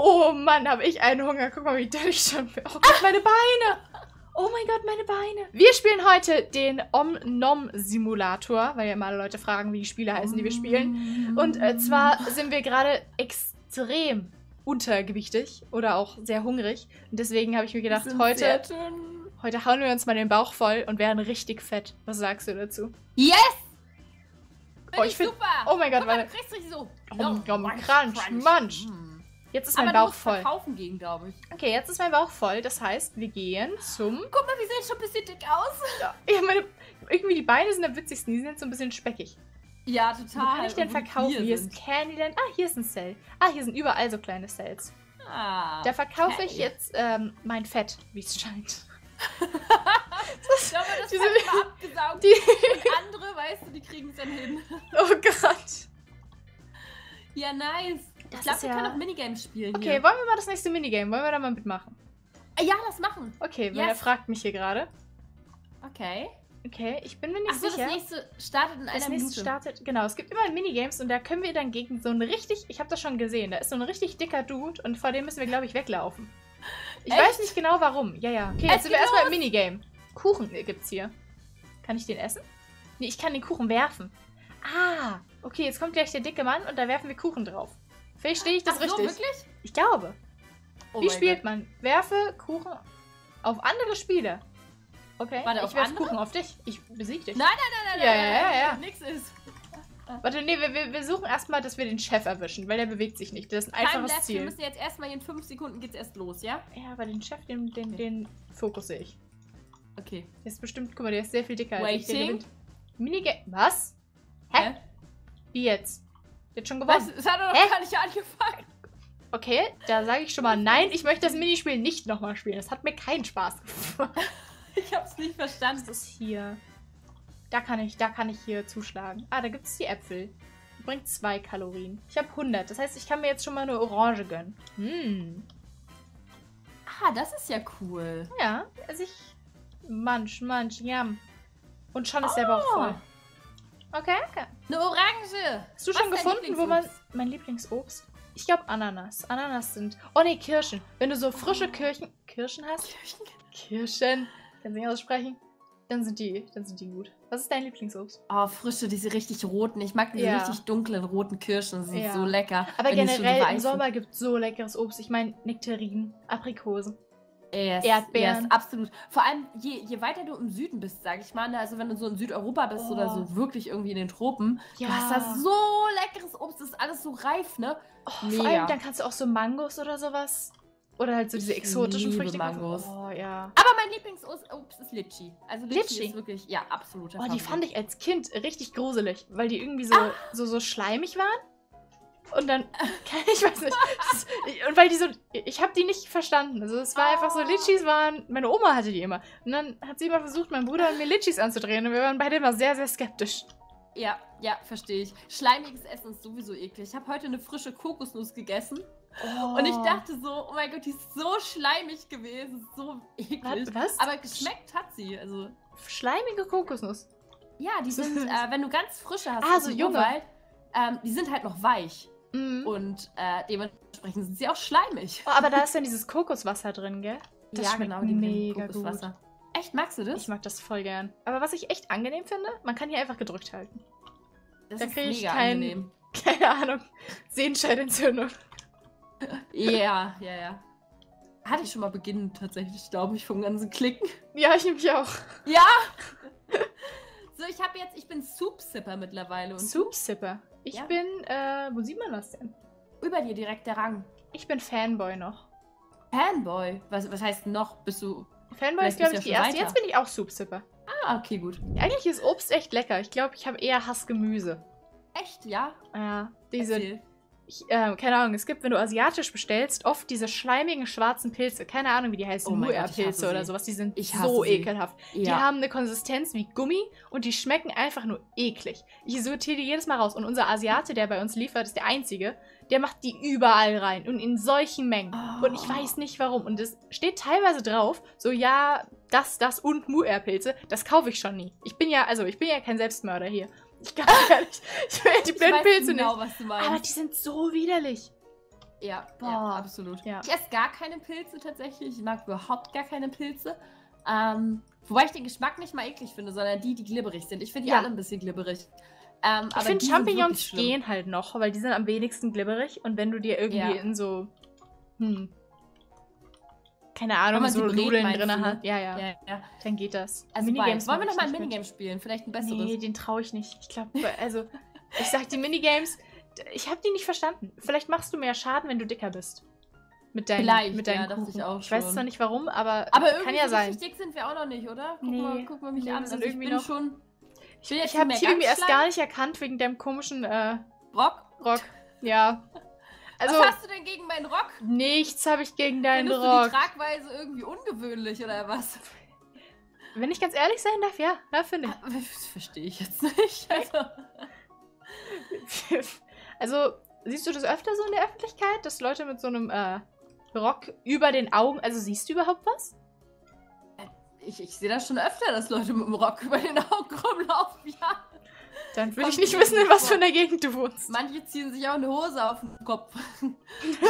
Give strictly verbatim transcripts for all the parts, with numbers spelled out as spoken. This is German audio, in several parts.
Oh Mann, habe ich einen Hunger. Guck mal, wie dünn ich schon bin. Oh Gott, meine Beine. Oh mein Gott, meine Beine. Wir spielen heute den Omnom Simulator, weil ja immer alle Leute fragen, wie die Spiele heißen, die wir spielen. Und äh, zwar sind wir gerade extrem untergewichtig oder auch sehr hungrig. Und deswegen habe ich mir gedacht, heute, heute hauen wir uns mal den Bauch voll und werden richtig fett. Was sagst du dazu? Yes! Oh, ich find, super! Oh mein Gott, meine... So. Oh mein Gott, mein Crunch, Crunch. Jetzt ist aber mein Bauch voll. Kaufen gehen, glaube ich. Okay, jetzt ist mein Bauch voll. Das heißt, wir gehen zum... Guck mal, wir sehen schon ein bisschen dick aus. Ja, ja, meine... Irgendwie die Beine sind am witzigsten. Die sind jetzt so ein bisschen speckig. Ja, total. Wo kann ich denn verkaufen? Hier, hier ist Candyland. Ah, hier ist ein Sale. Ah, hier sind überall so kleine Sales. Ah, da verkaufe okay. ich jetzt ähm, mein Fett, wie es scheint. Das, glaube, das diese, abgesaugt. Die und andere, weißt du, die kriegen es dann hin. Oh Gott. Ja, nice. Das ich glaube, wir ja... können auch Minigames spielen. Okay, hier. Wollen wir mal das nächste Minigame? Wollen wir da mal mitmachen? Ja, das machen. Okay, weil yes. er fragt mich hier gerade. Okay. Okay, ich bin mir nicht Ach so, sicher. Das nächste startet in einer das nächste Minute. Startet, genau, es gibt immer Minigames und da können wir dann gegen so einen richtig, ich habe das schon gesehen, da ist so ein richtig dicker Dude und vor dem müssen wir, glaube ich, weglaufen. Ich Echt? weiß nicht genau, warum. Ja, ja. Okay, jetzt sind wir erstmal im Minigame. Kuchen gibt's hier. Kann ich den essen? Nee, ich kann den Kuchen werfen. Ah, okay, jetzt kommt gleich der dicke Mann und da werfen wir Kuchen drauf. Verstehe ich das Ach, richtig? So, wirklich? Ich glaube. Oh Wie spielt Gott. man? Werfe Kuchen auf andere Spieler. Okay, Warte, ich werfe Kuchen auf dich. Ich besiege dich. Nein, nein, nein, nein, ja, nein, nein, ja, ja, ja. Nix ist. Warte, nee, wir, wir suchen erstmal, dass wir den Chef erwischen, weil der bewegt sich nicht. Das ist ein einfaches Time Ziel. Wir müssen jetzt erstmal in fünf Sekunden geht's erst los, ja? Ja, aber den Chef, den, den, okay. den Fokus sehe ich. Okay. Der ist bestimmt, guck mal, der ist sehr viel dicker Waiting. als ich. Der gewinnt. Minigame. Was? Hä? Hä? Wie jetzt? Der hat schon gewonnen. Das hat er doch gar nicht angefangen. Okay, da sage ich schon mal nein, ich möchte das Minispiel nicht nochmal spielen. Das hat mir keinen Spaß gemacht. Ich hab's nicht verstanden. Das ist hier. Da kann ich, da kann ich hier zuschlagen. Ah, da gibt es die Äpfel. Die bringt zwei Kalorien. Ich habe hundert. Das heißt, ich kann mir jetzt schon mal eine Orange gönnen. Hm. Ah, das ist ja cool. Ja, also ich... Manch, manch, jam. Und schon ist oh. der Bauch voll. Okay, okay. Eine Orange. Hast du Was schon gefunden, wo man... Mein Lieblingsobst? Ich glaube Ananas. Ananas sind... Oh ne, Kirschen. Wenn du so frische Kirchen... Kirschen hast? Kirschen. Kirschen. Kannst du nicht aussprechen? Dann sind die, dann sind die gut. Was ist dein Lieblingsobst? Oh, frische, diese richtig roten. Ich mag diese ja. richtig dunklen, roten Kirschen. Die sind ja. so lecker. Aber generell im Sommer gibt es so leckeres Obst. Ich meine Nektarinen, Aprikosen, yes, Erdbeeren. Yes, absolut. Vor allem, je, je weiter du im Süden bist, sag ich mal, also wenn du so in Südeuropa bist oh. oder so wirklich irgendwie in den Tropen, ja. du hast da so leckeres Obst. Das ist alles so reif, ne? Oh, Mega. Vor allem, dann kannst du auch so Mangos oder sowas. Oder halt so diese exotischen Früchte. Mangos. Oh, ja. Aber mein Lieblingsobst ist Litschi. Also Litschi, Litschi ist wirklich, ja, absolut. Oh, die fand ich als Kind richtig gruselig, weil die irgendwie so, ah. so, so schleimig waren. Und dann, ich weiß nicht. Das, und weil die so, ich habe die nicht verstanden. Also es war oh. einfach so, Litschis waren, meine Oma hatte die immer. Und dann hat sie immer versucht, meinem Bruder und mir Litschis anzudrehen. Und wir waren beide immer sehr, sehr skeptisch. Ja, ja, verstehe ich. Schleimiges Essen ist sowieso eklig. Ich habe heute eine frische Kokosnuss gegessen. Oh. Und ich dachte so, oh mein Gott, die ist so schleimig gewesen, so eklig. Was? Aber geschmeckt hat sie. Also schleimige Kokosnuss? Ja, die sind, äh, wenn du ganz frische hast, ah, so junge. Urwald, ähm, die sind halt noch weich. Mhm. Und äh, dementsprechend sind sie auch schleimig. Oh, aber da ist dann dieses Kokoswasser drin, gell? Das ja, schmeckt genau, die mega Kokoswasser. Gut. Echt, magst du das? Ich mag das voll gern. Aber was ich echt angenehm finde, man kann hier einfach gedrückt halten. Das da kriege ich kein, keine Ahnung, Sehenscheidentzündung. Ja, ja, ja. Hatte ich schon mal beginnen, tatsächlich, glaube ich, vom ganzen Klicken. Ja, ich nämlich auch. Ja! So, ich habe jetzt, ich bin Soup-Sipper mittlerweile. Und Soup-Sipper? Ich ja. bin, äh, wo sieht man das denn? Über dir direkt der Rang. Ich bin Fanboy noch. Fanboy? Was, was heißt noch? Bist du... Fanboy ist, glaube ich, die erste. Weiter. Jetzt bin ich auch Soup-Sipper. Ah, okay, gut. Eigentlich ist Obst echt lecker. Ich glaube, ich habe eher Hassgemüse. Echt, ja? Ja, diese... Erzähl. Ich, äh, keine Ahnung, es gibt, wenn du asiatisch bestellst, oft diese schleimigen schwarzen Pilze. Keine Ahnung, wie die heißen. Oh Muea-Pilze oder sowas. Die sind so sie. ekelhaft. Ja. Die haben eine Konsistenz wie Gummi und die schmecken einfach nur eklig. Ich sortiere die jedes Mal raus. Und unser Asiate, der bei uns liefert, ist der Einzige, der macht die überall rein und in solchen Mengen. Oh. Und ich weiß nicht, warum. Und es steht teilweise drauf, so ja, das, das und Muea-Pilze. Das kaufe ich schon nie. Ich bin ja, also ich bin ja kein Selbstmörder hier. Ich kann gar nicht. Ich will die Blindpilze genau, nicht. Was du meinst. Aber die sind so widerlich. Ja, ja, absolut. Ja. Ich esse gar keine Pilze tatsächlich. Ich mag überhaupt gar keine Pilze. Ähm, wobei ich den Geschmack nicht mal eklig finde, sondern die, die glibberig sind. Ich finde die ja. alle ein bisschen glibberig. Ähm, ich finde Champignons gehen halt noch, weil die sind am wenigsten glibberig. Und wenn du dir irgendwie ja. in so... Hm, keine Ahnung, so Nudeln drin hat. Ja, ja, ja, ja. Dann geht das. Also Minigames wollen wir nochmal ein Minigame spielen? Vielleicht ein besseres? Nee, den traue ich nicht. Ich glaube, also... ich sag, die Minigames... Ich habe die nicht verstanden. Vielleicht machst du mehr Schaden, wenn du dicker bist. Mit deinen, Vielleicht, mit deinen ja, Kuchen. Ich, auch ich weiß zwar nicht warum, aber, aber kann ja sein. Aber irgendwie dick sind wir auch noch nicht, oder? Guck, nee. mal, guck mal mich nee, an. Also ich irgendwie bin noch schon... Ich, ich, ich habe dich irgendwie erst gar nicht erkannt, wegen deinem komischen... Äh, Rock? Rock, ja. Also, was hast du denn gegen meinen Rock? Nichts habe ich gegen deinen Rock. Findest du die Tragweise irgendwie ungewöhnlich, oder was? Wenn ich ganz ehrlich sein darf, ja. Ja, finde ich. Das verstehe ich jetzt nicht. Also... Also, siehst du das öfter so in der Öffentlichkeit, dass Leute mit so einem äh, Rock über den Augen... Also, siehst du überhaupt was? Ich, ich sehe das schon öfter, dass Leute mit dem Rock über den Augen rumlaufen, ja. Dann würde ich nicht wissen, in was für einer Gegend du wohnst. Manche ziehen sich auch eine Hose auf den Kopf.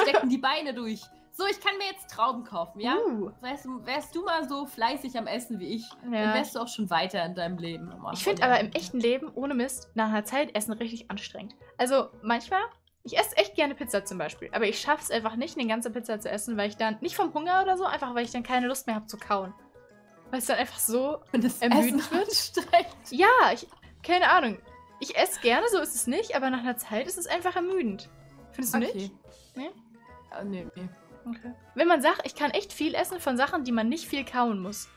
Stecken die Beine durch. So, ich kann mir jetzt Trauben kaufen, ja? Uh. Weißt du, wärst du mal so fleißig am Essen wie ich, ja. dann wärst du auch schon weiter in deinem Leben. Ich finde aber im echten Leben, ohne Mist, nach einer Zeit Essen richtig anstrengend. Also manchmal, ich esse echt gerne Pizza zum Beispiel, aber ich schaffe es einfach nicht, eine ganze Pizza zu essen, weil ich dann, nicht vom Hunger oder so, einfach weil ich dann keine Lust mehr habe zu kauen. Weil es dann einfach so ermüdend wird. Ja, ich, keine Ahnung. Ich esse gerne, so ist es nicht, aber nach einer Zeit ist es einfach ermüdend. Findest du okay. nicht? Nee? Ja, nee, nee. Okay. Wenn man sagt, ich kann echt viel essen von Sachen, die man nicht viel kauen muss.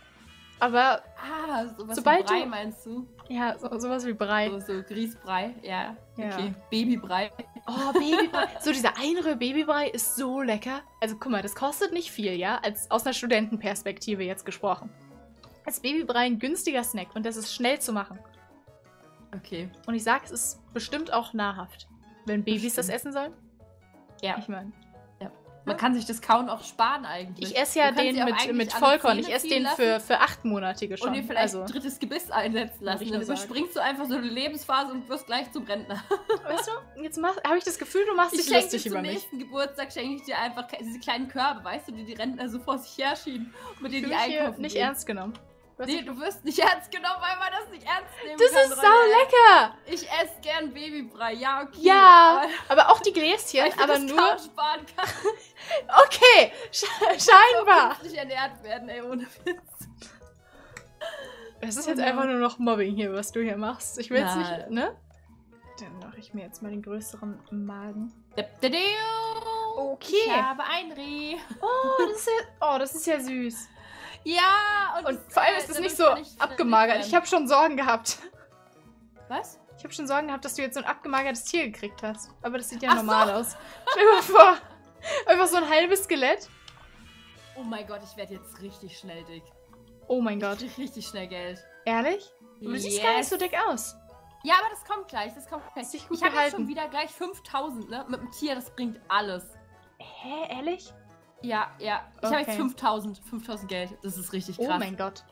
Aber ah, sowas sobald wie Brei, du, meinst du? Ja, so, sowas wie Brei. So, so Grießbrei, ja. ja. Okay, Babybrei. Oh, Babybrei. So dieser Einröhr-Babybrei ist so lecker. Also guck mal, das kostet nicht viel, ja? Als, aus einer Studentenperspektive jetzt gesprochen. Als Babybrei ein günstiger Snack und das ist schnell zu machen. Okay. Und ich sag, es ist bestimmt auch nahrhaft, wenn Babys das essen sollen. Ja. Ich meine... Man kann sich das Kauen auch sparen eigentlich. Ich esse ja den mit, mit Vollkorn. Ich esse den für, für achtmonatige schon. Und dir vielleicht also ein drittes Gebiss einsetzen lassen. Dann überspringst du einfach so eine Lebensphase und wirst gleich zum Rentner. Weißt du, jetzt habe ich das Gefühl, du machst dich lustig über mich. Ich schenke dir zum nächsten Geburtstag schenke ich dir einfach diese kleinen Körbe, weißt du, die die Rentner so vor sich herschieben. Und mit denen die einkaufen. Nicht ernst genommen. Nee, du wirst nicht ernst genommen, weil man das nicht ernst nehmen kann. Das ist sau lecker. Ich esse gern Babybrei, ja, okay. Ja, aber auch die Gläschen, aber nur... Kaum sparen kann. Okay, scheinbar. Ich muss nicht ernährt werden, ey, ohne Witz. Das ist jetzt einfach nur noch Mobbing hier, was du hier machst. Ich will jetzt nicht, ne? Dann mache ich mir jetzt mal den größeren Magen. Okay. Ich habe ein Reh. Oh, das ist ja, oh, das ist ja süß. Ja, und, und vor allem ist es nicht so abgemagert. Ich habe schon Sorgen gehabt. Was? Ich habe schon Sorgen gehabt, dass du jetzt so ein abgemagertes Tier gekriegt hast. Aber das sieht ja Ach normal so. aus. Stell dir mal vor, einfach so ein halbes Skelett. Oh mein Gott, ich werde jetzt richtig schnell dick. Oh mein Gott. Ich krieg richtig schnell Geld. Ehrlich? Du yes. siehst gar nicht so dick aus. Ja, aber das kommt gleich. Das kommt gleich. Ich habe jetzt schon wieder gleich fünftausend, ne? Mit dem Tier, das bringt alles. Hä, ehrlich? Ja, ja. Ich okay. habe jetzt fünftausend Geld. Das ist richtig krass. Oh mein Gott.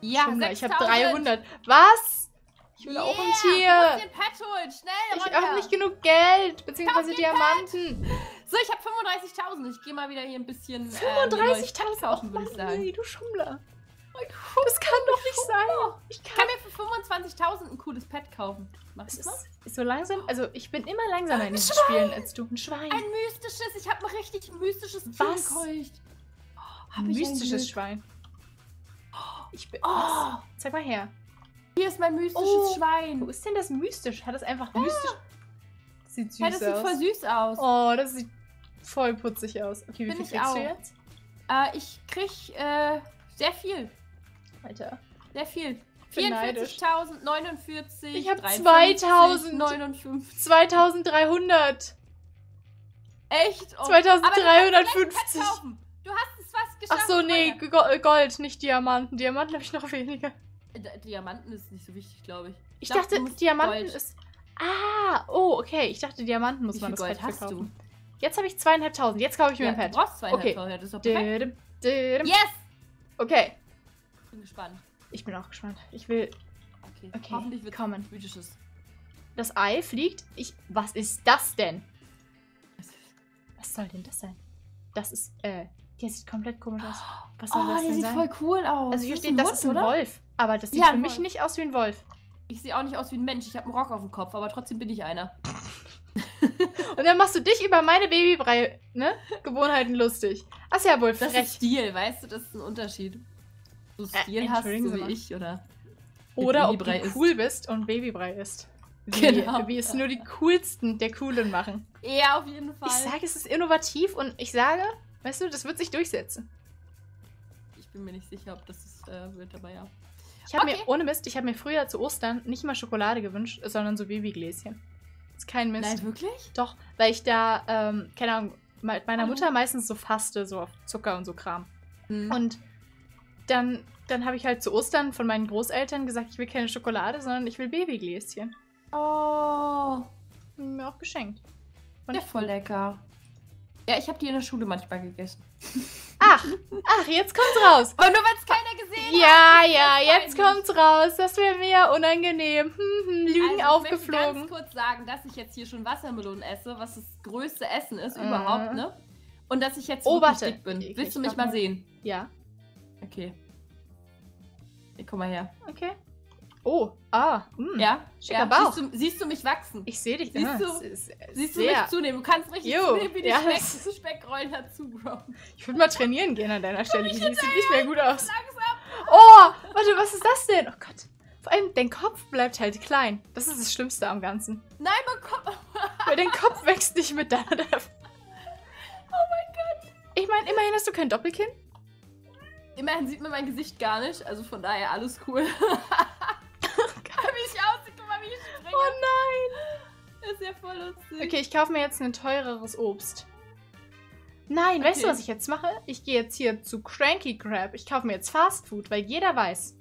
Ja, sechstausend. Ich habe dreihundert. Was? Ich will yeah, auch ein Tier. Ich den Pet holen. Schnell, runter. Ich habe nicht genug Geld. Beziehungsweise Diamanten. Pet. So, ich habe fünfunddreißigtausend. Ich gehe mal wieder hier ein bisschen... fünfunddreißigtausend? Kaufen, würde ich sagen. Nee, du Schummler. Das kann doch nicht sein. Ich kann, kann mir für fünfundzwanzigtausend ein cooles Pet kaufen. Machst du das? So langsam, also ich bin immer langsamer in diesen Spielen als du. Ein Schwein. Ein mystisches, ich habe ein richtig mystisches Tier gekeucht. Oh, ein mystisches Schwein. Ich bin, oh. Zeig mal her. Hier ist mein mystisches oh. Schwein. Wo ist denn das mystisch? Hat das einfach ja. mystisch... Das sieht süß ja, das sieht aus. voll süß aus. Oh, das sieht voll putzig aus. Okay, wie viel kriegst du jetzt? Äh, ich krieg äh, sehr viel. Alter. Sehr viel. vierundvierzigtausend, neunundvierzig, ich habe zweitausend, neunundfünfzig, zweitausenddreihundert. Echt? Oh. zweitausenddreihundertfünfzig. Du, du hast es fast geschafft. Ach so, nee, meine. Gold, nicht Diamanten. Diamanten habe ich noch weniger. Diamanten ist nicht so wichtig, glaube ich. Ich, ich glaub, dachte, Diamanten Gold. ist... Ah, oh, okay. Ich dachte, Diamanten muss Wie viel man das Gold Pet hast verkaufen. Du? Jetzt habe ich zweieinhalbtausend. Jetzt kaufe ich mir ja, ein Pet. Du brauchst zweieinhalbtausend, das ist doch perfekt. Yes! Okay. Ich bin gespannt. Ich bin auch gespannt. Ich will... Okay, okay. Hoffentlich wird kommen. Das Ei fliegt. Ich... Was ist das denn? Was soll denn das sein? Das ist, äh, der sieht komplett komisch aus. Was soll oh, das denn sein? Oh, der sieht voll cool aus. Also hier steht, das ist ein Wolf. Aber das sieht ja, für mich nicht aus wie ein Wolf. Ich sehe auch nicht aus wie ein Mensch. Ich habe einen Rock auf dem Kopf, aber trotzdem bin ich einer. Und dann machst du dich über meine Babybrei, ne? Gewohnheiten lustig. Ach ja, wohl frech. Das ist Stil, weißt du? Das ist ein Unterschied. Du Stil äh, hast, so wie ich, oder? Oder ob du cool bist und Babybrei isst. Wie, genau. Wie es nur die Coolsten der Coolen machen. Ja, auf jeden Fall. Ich sage, es ist innovativ und ich sage, weißt du, das wird sich durchsetzen. Ich bin mir nicht sicher, ob das ist, äh, wird, aber ja. Ich habe okay. mir, ohne Mist, ich habe mir früher zu Ostern nicht mal Schokolade gewünscht, sondern so Babygläschen. Ist kein Mist. Nein, wirklich? Doch, weil ich da, ähm, keine Ahnung, mit meiner oh. Mutter meistens so faste, so auf Zucker und so Kram. Hm. Und dann, dann habe ich halt zu Ostern von meinen Großeltern gesagt, ich will keine Schokolade, sondern ich will Babygläschen. Oh, mir auch geschenkt. Fand ja, voll lecker. Ja, ich habe die in der Schule manchmal gegessen. Ach, ach, jetzt kommt's raus. Aber nur, weil es keiner gesehen hat. Ja, ja, jetzt kommt's raus. Das wäre mir unangenehm. Hm, hm, Lügen also, aufgeflogen. Ich möchte ganz kurz sagen, dass ich jetzt hier schon Wassermelonen esse, was das größte Essen ist äh. überhaupt, ne? Und dass ich jetzt oh, wirklich warte. dick bin. Ich, Willst ich du mich mal sehen? Ja. Okay. Ich komm mal her. Okay. Oh, ah, mh. ja, schicker ja. Bauch. Siehst du, siehst du mich wachsen? Ich sehe dich. Siehst ja. du, ist, ist siehst du mich zunehmen? Du kannst richtig jo. zunehmen, wie die ja, Speck, Speckrollen dazu, Bro. Ich würde mal trainieren gehen an deiner Stelle. Die sieht nicht mehr gut aus. Langsam. Oh, warte, was ist das denn? Oh Gott. Vor allem, dein Kopf bleibt halt klein. Das ist das Schlimmste am Ganzen. Nein, mein Kopf. Weil dein Kopf wächst nicht mit deiner. Oh mein Gott. Ich meine, immerhin hast du kein Doppelkinn. Immerhin sieht man mein Gesicht gar nicht. Also von daher alles cool. Wie ich aussehe, guck mal, wie ich springe. Oh nein! Das ist ja voll lustig. Okay, ich kaufe mir jetzt ein teureres Obst. Nein, okay. Weißt du, was ich jetzt mache? Ich gehe jetzt hier zu Cranky Crab. Ich kaufe mir jetzt Fast Food, weil jeder weiß,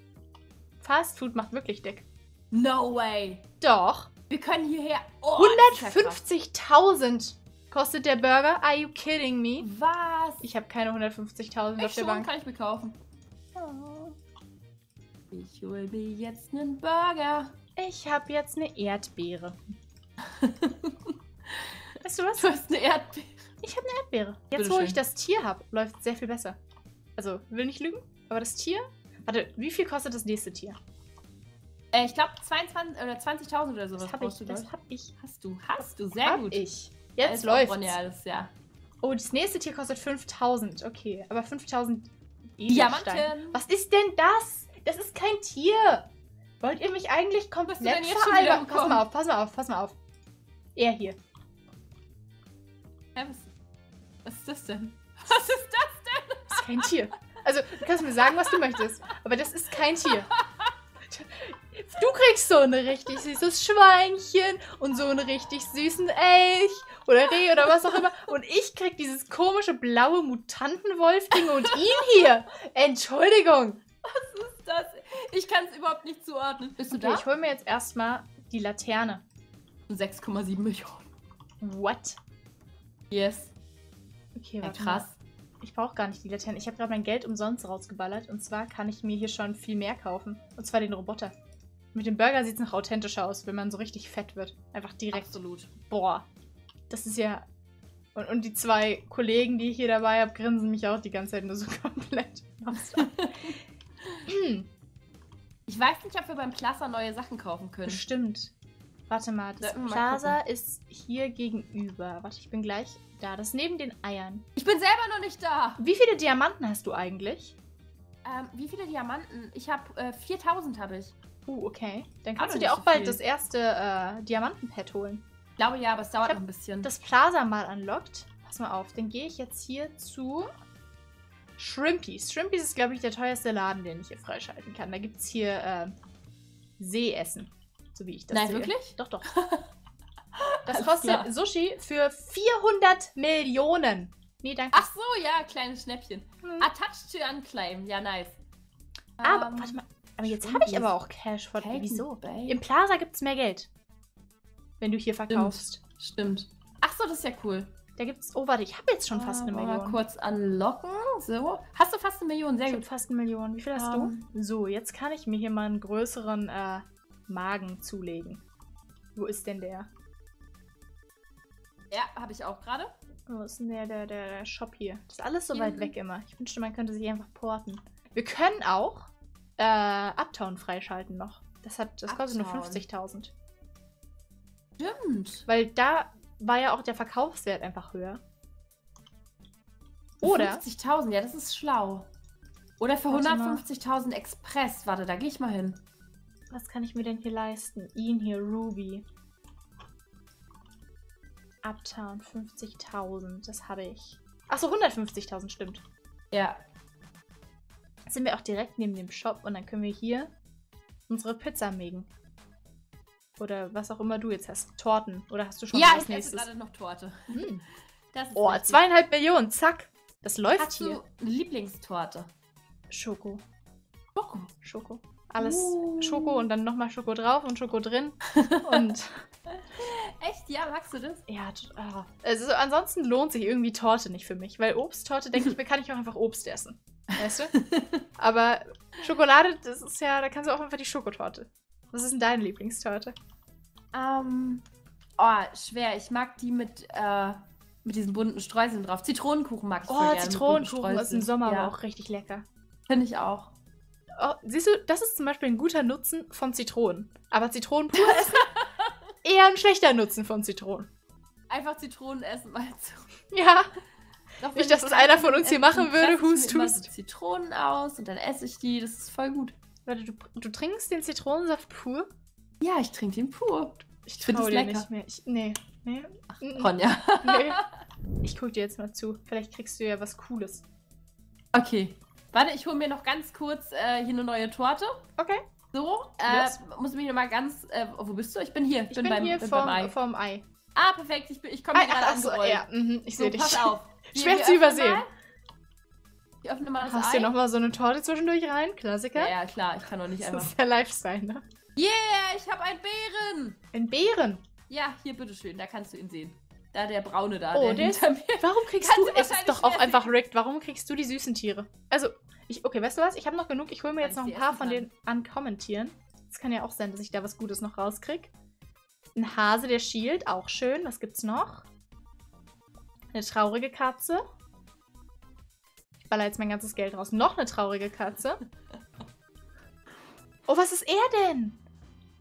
Fast Food macht wirklich dick. No way! Doch! Wir können hierher... Oh, hundertfünfzigtausend kostet der Burger. Are you kidding me? Was? Ich habe keine hundertfünfzigtausend auf der Bank. Kann ich mir kaufen. Oh. Ich hole mir jetzt einen Burger. Ich habe jetzt eine Erdbeere. Weißt du was? Du hast eine Erdbeere. Ich habe eine Erdbeere. Jetzt, Bitte wo schön. ich das Tier habe, läuft sehr viel besser. Also, will nicht lügen, aber das Tier... Warte, wie viel kostet das nächste Tier? Äh, ich glaube zweiundzwanzig oder zwanzigtausend oder sowas. Das habe ich, du das hab ich. Hast du, hast du, sehr hab gut. ich. Jetzt läuft's. Alles, ja. Oh, das nächste Tier kostet fünftausend. Okay, aber fünftausend Edelstein. Diamanten. Was ist denn das? Das ist kein Tier. Wollt ihr mich eigentlich komplett veralbern? Pass mal auf, pass mal auf, pass mal auf. Er hier. Ja, was, was ist das denn? Was ist das denn? Das ist kein Tier. Also, du kannst mir sagen, was du möchtest. Aber das ist kein Tier. Du kriegst so ein richtig süßes Schweinchen und so einen richtig süßen Elch oder Reh oder was auch immer. Und ich krieg dieses komische blaue Mutantenwolf-Ding und ihn hier. Entschuldigung. Was ist das? Ich kann es überhaupt nicht zuordnen. Bist du okay, da? Ich hole mir jetzt erstmal die Laterne. sechs Komma sieben Millionen. What? Yes. Okay, warte ja, krass. Mal. Ich brauche gar nicht die Laterne. Ich habe gerade mein Geld umsonst rausgeballert. Und zwar kann ich mir hier schon viel mehr kaufen. Und zwar den Roboter. Mit dem Burger sieht es noch authentischer aus, wenn man so richtig fett wird. Einfach direkt. Absolut. Boah. Das ist ja... Und, und die zwei Kollegen, die ich hier dabei habe, grinsen mich auch die ganze Zeit nur so komplett. Ich weiß nicht, ob wir beim Plaza neue Sachen kaufen können. Bestimmt. Warte mal, das mal Plaza gucken. ist hier gegenüber. Warte, ich bin gleich da. Das ist neben den Eiern. Ich bin selber noch nicht da. Wie viele Diamanten hast du eigentlich? Ähm, wie viele Diamanten? Ich habe äh, viertausend habe ich. Uh, okay. Dann kannst auch du dir auch so bald viel. das erste äh, Diamantenpad holen. Ich glaube ja, aber es dauert noch ein bisschen. Das Plaza mal unlockt. Pass mal auf, dann gehe ich jetzt hier zu... Shrimpies. Shrimpies ist, glaube ich, der teuerste Laden, den ich hier freischalten kann. Da gibt es hier äh, Seeessen, so wie ich das Nein, sehe. Nein, wirklich? Doch, doch. Das kostet klar. Sushi für vierhundert Millionen. Nee, danke. Ach so, ja, kleines Schnäppchen. Hm. Attached to unclaim. Ja, nice. Aber, um, warte mal. Aber jetzt habe ich aber auch Cash von. Wieso? Bay. Im Plaza gibt es mehr Geld, wenn du hier verkaufst. Stimmt. Stimmt. Ach so, das ist ja cool. Da gibt's. Oh, warte, ich habe jetzt schon ah, fast eine Million. Mal kurz anlocken. So. Hast du fast eine Million? Sehr ich gut. Fast eine Million. Wie viel hast um, du? So, jetzt kann ich mir hier mal einen größeren äh, Magen zulegen. Wo ist denn der? Ja, habe ich auch gerade. Wo ist denn der, der, der Shop hier? Das ist alles so weit weg immer. Ich wünschte, man könnte sich einfach porten. Wir können auch äh, Uptown freischalten noch. Das hat, das kostet nur fünfzigtausend. Stimmt. Weil da war ja auch der Verkaufswert einfach höher. Oder? fünfzigtausend, ja, das ist schlau. Oder für hundertfünfzigtausend Express. Warte, da gehe ich mal hin. Was kann ich mir denn hier leisten? Ihn hier, Ruby. Uptown, fünfzigtausend. Das habe ich. Achso, hundertfünfzigtausend, stimmt. Ja. Jetzt sind wir auch direkt neben dem Shop und dann können wir hier unsere Pizza mägen. Oder was auch immer du jetzt hast. Torten. Oder hast du schon was Nächstes? Ja, ich esse gerade noch Torte. Hm. Das ist oh, zweieinhalb Millionen, zack. Das läuft hast hier. Hast du eine Lieblingstorte? Schoko. Schoko? Schoko. Alles uh. Schoko und dann nochmal Schoko drauf und Schoko drin. Und echt? Ja, magst du das? Ja, ah. Also ansonsten lohnt sich irgendwie Torte nicht für mich. Weil Obsttorte, denke ich mir, kann ich auch einfach Obst essen. Weißt du? Aber Schokolade, das ist ja, da kannst du auch einfach die Schokotorte. Was ist denn deine Lieblingstorte? Ähm, um, oh, schwer. Ich mag die mit, äh, mit diesen bunten Streuseln drauf. Zitronenkuchen mag ich voll gerne. Oh, Zitronenkuchen ist im Sommer aber auch richtig lecker. Finde ich auch. Oh, siehst du, das ist zum Beispiel ein guter Nutzen von Zitronen. Aber Zitronen pur essen, eher ein schlechter Nutzen von Zitronen. Einfach Zitronen essen, meinst du? Ja. Doch, nicht, dass das einer von uns hier machen würde, hust, hust. Ich Zitronen aus und dann esse ich die, das ist voll gut. Warte, du, du trinkst den Zitronensaft pur? Ja, ich trinke den pur. Ich, ich finde das lecker. Nicht mehr. Ich, nee, nee. Ach, Ronja. Nee. Ich guck dir jetzt mal zu. Vielleicht kriegst du ja was Cooles. Okay. Warte, ich hole mir noch ganz kurz äh, hier eine neue Torte. Okay. So, äh, yes. Muss mich nochmal ganz... Äh, wo bist du? Ich bin hier. Ich bin, bin beim, hier bin vom, beim Ei. vom Ei. Ah, perfekt. Ich, ich komme gerade angerollt. Ja, mhm, ich so, sehe dich. Pass auf. Wir, Schwer wir zu übersehen. Mal. Ich öffne mal das Hast Ei. Du nochmal so eine Torte zwischendurch rein? Klassiker? Ja, ja klar. Ich kann doch nicht einfach... Das ist der Lifestyle, ne? Yeah, ich habe einen Bären. Einen Bären? Ja, hier, bitteschön. Da kannst du ihn sehen. Da, der braune da, oh, der, der hinter ist, mir. Warum kriegst du, es ist doch auch einfach rigged, warum kriegst du die süßen Tiere? Also, ich, okay, weißt du was? Ich habe noch genug, ich hole mir jetzt noch ein paar von den uncommon Tieren. Es kann ja auch sein, dass ich da was Gutes noch rauskriege. Ein Hase, der Shield, auch schön. Was gibt's noch? Eine traurige Katze. Ich baller jetzt mein ganzes Geld raus. Noch eine traurige Katze. Oh, was ist er denn?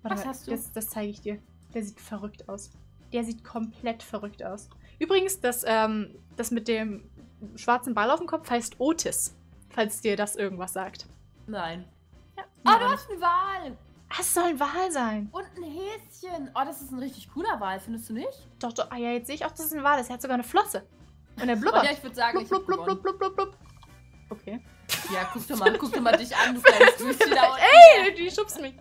Warte was mal, hast du? Das, das zeige ich dir. Der sieht verrückt aus. Der sieht komplett verrückt aus. Übrigens, das, ähm, das mit dem schwarzen Ball auf dem Kopf heißt Otis. Falls dir das irgendwas sagt. Nein. Ja, oh, du hast einen Wal! Ah, es soll ein Wal sein. Und ein Häschen. Oh, das ist ein richtig cooler Wal, findest du nicht? Doch, doch. Ah ja, jetzt sehe ich auch, das ist ein Wal. Das hat sogar eine Flosse. Und er blubbert. Oh, ja, ich würde sagen, blub, blub, blub, blub, blub, blub, blub. Okay. Ja, guck doch mal, guck doch mal dich an, du kleines Süßchen da unten. Ey, die schubst mich.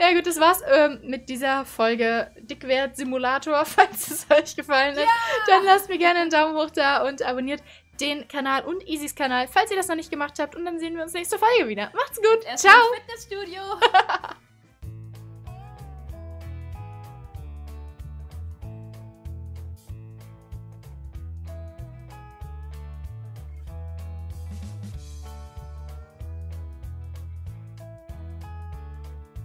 Ja gut, das war's ähm, mit dieser Folge Dickwert-Simulator. Falls es euch gefallen hat, ja! Dann lasst mir gerne einen Daumen hoch da und abonniert den Kanal und Easys Kanal, falls ihr das noch nicht gemacht habt. Und dann sehen wir uns nächste Folge wieder. Macht's gut, Erst ciao. Fitnessstudio.